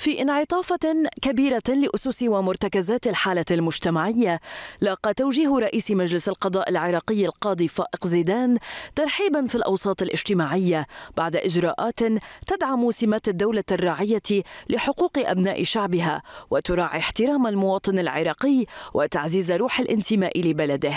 في انعطافة كبيرة لأسس ومرتكزات الحالة المجتمعية، لاقى توجيه رئيس مجلس القضاء العراقي القاضي فائق زيدان ترحيبا في الأوساط الاجتماعية بعد إجراءات تدعم سمات الدولة الراعية لحقوق أبناء شعبها وتراعي احترام المواطن العراقي وتعزيز روح الانتماء لبلده.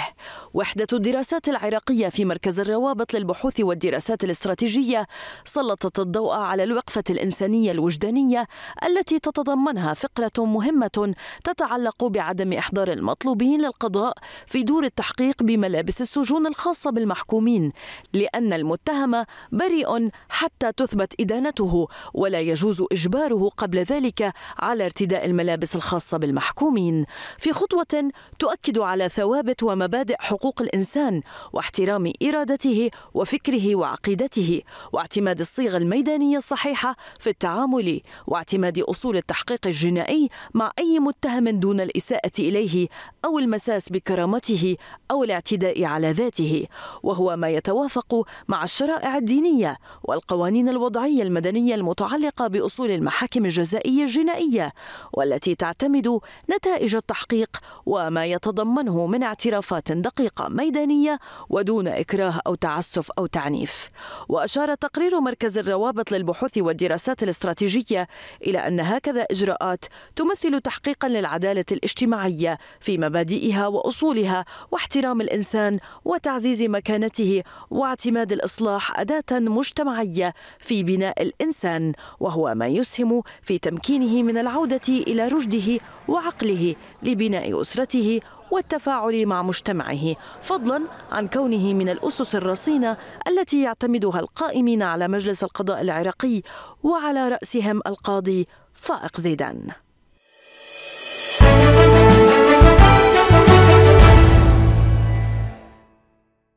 وحدة الدراسات العراقية في مركز الروابط للبحوث والدراسات الاستراتيجية سلطت الضوء على الوقفة الإنسانية الوجدانية التي تتضمنها فقرة مهمة تتعلق بعدم إحضار المطلوبين للقضاء في دور التحقيق بملابس السجون الخاصة بالمحكومين، لأن المتهم بريء حتى تثبت إدانته ولا يجوز إجباره قبل ذلك على ارتداء الملابس الخاصة بالمحكومين، في خطوة تؤكد على ثوابت ومبادئ حقوق الإنسان واحترام إرادته وفكره وعقيدته واعتماد الصيغ الميدانية الصحيحة في التعامل واعتماد أصول التحقيق الجنائي مع أي متهم دون الإساءة إليه أو المساس بكرامته أو الاعتداء على ذاته، وهو ما يتوافق مع الشرائع الدينية والقوانين الوضعية المدنية المتعلقة بأصول المحاكم الجزائية الجنائية والتي تعتمد نتائج التحقيق وما يتضمنه من اعترافات دقيقة ميدانية ودون إكراه أو تعسف أو تعنيف. وأشار تقرير مركز الروابط للبحوث والدراسات الاستراتيجية إلى أن هكذا إجراءات تمثل تحقيقا للعدالة الاجتماعية في مبادئها وأصولها واحترام الإنسان وتعزيز مكانته واعتماد الإصلاح أداة مجتمعية في بناء الإنسان، وهو ما يسهم في تمكينه من العودة إلى رشده وعقله لبناء أسرته والتفاعل مع مجتمعه، فضلا عن كونه من الأسس الرصينة التي يعتمدها القائمين على مجلس القضاء العراقي وعلى رأسهم القاضي فائق زيدان.